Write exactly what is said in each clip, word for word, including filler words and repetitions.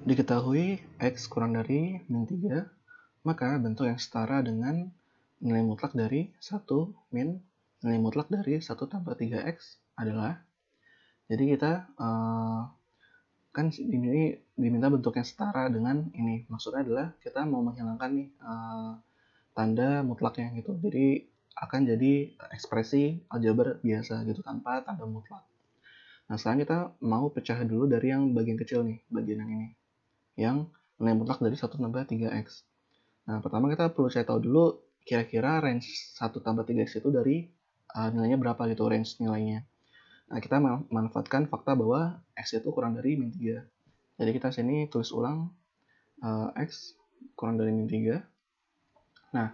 Diketahui X kurang dari min tiga, maka bentuk yang setara dengan nilai mutlak dari satu min nilai mutlak dari satu tambah tiga X adalah, jadi kita uh, kan ini diminta bentuk yang setara dengan ini, maksudnya adalah kita mau menghilangkan nih uh, tanda mutlaknya gitu, jadi akan jadi ekspresi aljabar biasa gitu tanpa tanda mutlak. Nah sekarang kita mau pecah dulu dari yang bagian kecil nih, bagian yang ini, yang nilai mutlak dari satu tambah tiga X. Nah, pertama kita perlu cari tahu dulu kira-kira range satu tambah tiga X itu dari uh, nilainya berapa gitu, range nilainya. Nah, kita memanfaatkan fakta bahwa X itu kurang dari min tiga. Jadi kita sini tulis ulang uh, X kurang dari min tiga. Nah,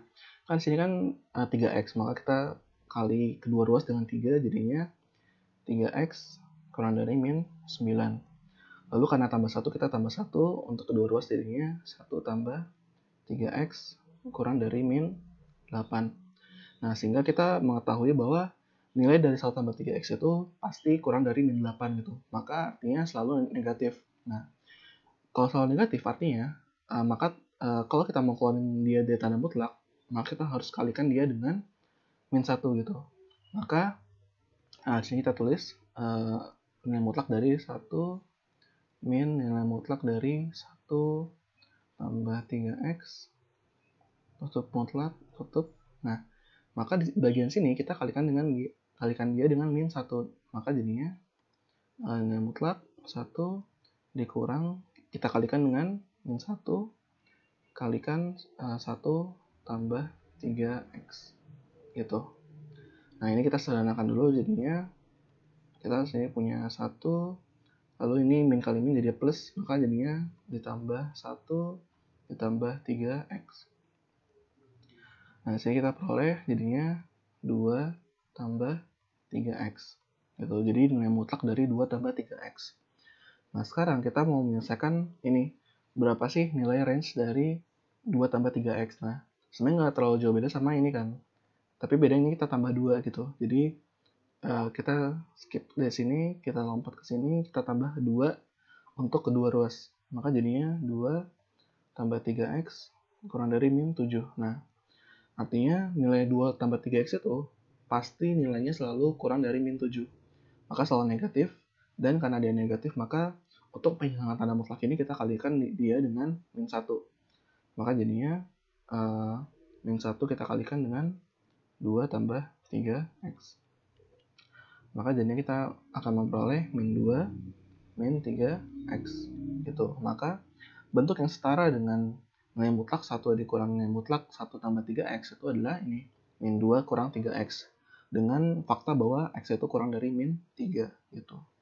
kan sini kan uh, tiga X, maka kita kali kedua ruas dengan tiga, jadinya tiga X kurang dari min sembilan. Lalu karena tambah satu, kita tambah satu untuk kedua ruas, jadinya satu tambah tiga X kurang dari min delapan. Nah, sehingga kita mengetahui bahwa nilai dari satu tambah tiga X itu pasti kurang dari min delapan gitu. Maka artinya selalu negatif. Nah, kalau selalu negatif artinya, uh, maka uh, kalau kita mau keluarin dia dari tanda mutlak, maka kita harus kalikan dia dengan min satu gitu. Maka, nah, sini kita tulis uh, nilai mutlak dari satu min nilai mutlak dari satu tambah tiga X tutup mutlak tutup. Nah, maka di bagian sini kita kalikan dengan kalikan dia dengan min satu, maka jadinya uh, nilai mutlak satu dikurang, kita kalikan dengan min satu kalikan uh, satu tambah tiga X gitu. Nah, ini kita sederhanakan dulu, jadinya kita sini punya satu, lalu ini min kali min jadi plus, maka jadinya ditambah satu ditambah tiga X. Nah, sini kita peroleh jadinya dua tambah tiga X. Gitu. Jadi nilai mutlak dari dua tambah tiga X. Nah, sekarang kita mau menyelesaikan ini. Berapa sih nilai range dari dua tambah tiga X? Nah, sebenarnya nggak terlalu jauh beda sama ini kan. Tapi bedanya ini kita tambah dua gitu. Jadi Uh, kita skip dari sini, kita lompat ke sini, kita tambah dua untuk kedua ruas. Maka jadinya dua tambah tiga X kurang dari min tujuh. Nah, artinya nilai dua tambah tiga X itu pasti nilainya selalu kurang dari min tujuh. Maka selalu negatif, dan karena dia negatif, maka untuk penghilangan tanda mutlak ini kita kalikan dia dengan min satu. Maka jadinya uh, min satu kita kalikan dengan dua tambah tiga X. Maka jadinya kita akan memperoleh min dua, min tiga X gitu. Maka bentuk yang setara dengan nilai mutlak satu dikurang nilai mutlak satu tambah tiga X itu adalah ini, min dua kurang tiga X, dengan fakta bahwa X itu kurang dari min tiga gitu.